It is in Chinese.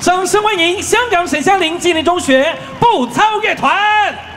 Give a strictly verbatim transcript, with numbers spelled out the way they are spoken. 掌声欢迎香港沈香菱纪念中学步操乐团。